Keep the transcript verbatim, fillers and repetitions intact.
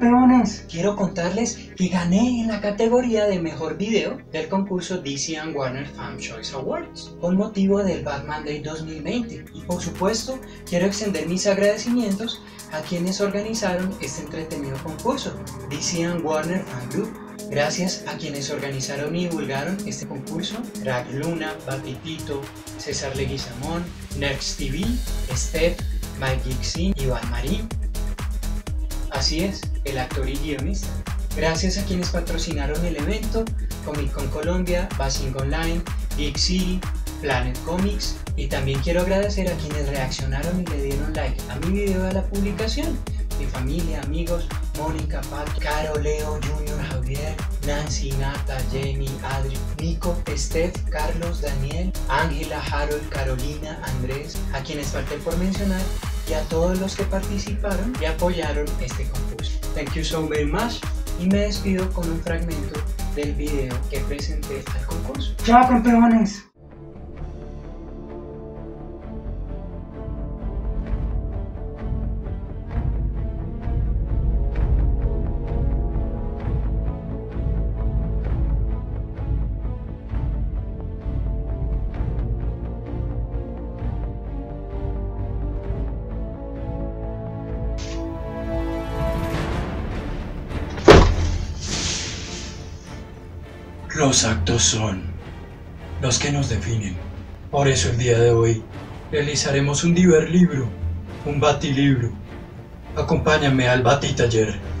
campeones! Quiero contarles que gané en la categoría de mejor video del concurso D C and Warner Fan Choice Awards con motivo del Batman Day dos mil veinte, y por supuesto quiero extender mis agradecimientos a quienes organizaron este entretenido concurso, D C and Warner Fan Group. Gracias a quienes organizaron y divulgaron este concurso: Drag Luna, Batipito, César Leguizamón, Nerx T V, Steph, Geek City, Iván Marín. Así es, el actor y guionista. Gracias a quienes patrocinaron el evento: Comic Con Colombia, Bazinga on Line, Geek City, Planet Comics. Y también quiero agradecer a quienes reaccionaron y le dieron like a mi video de la publicación. Mi familia, amigos, Mónica, Pato, Caro, Leo, Junior, Javier, Nancy, Nata, Jamie, Adri, Nico, Steph, Carlos, Daniel, Ángela, Harold, Carolina, Andrés, a quienes falté por mencionar, y a todos los que participaron y apoyaron este concurso. Thank you so very much, y me despido con un fragmento del video que presenté al concurso. ¡Chao, campeones! Los actos son los que nos definen. Por eso el día de hoy realizaremos un diver libro, un batilibro. Acompáñame al Batitaller.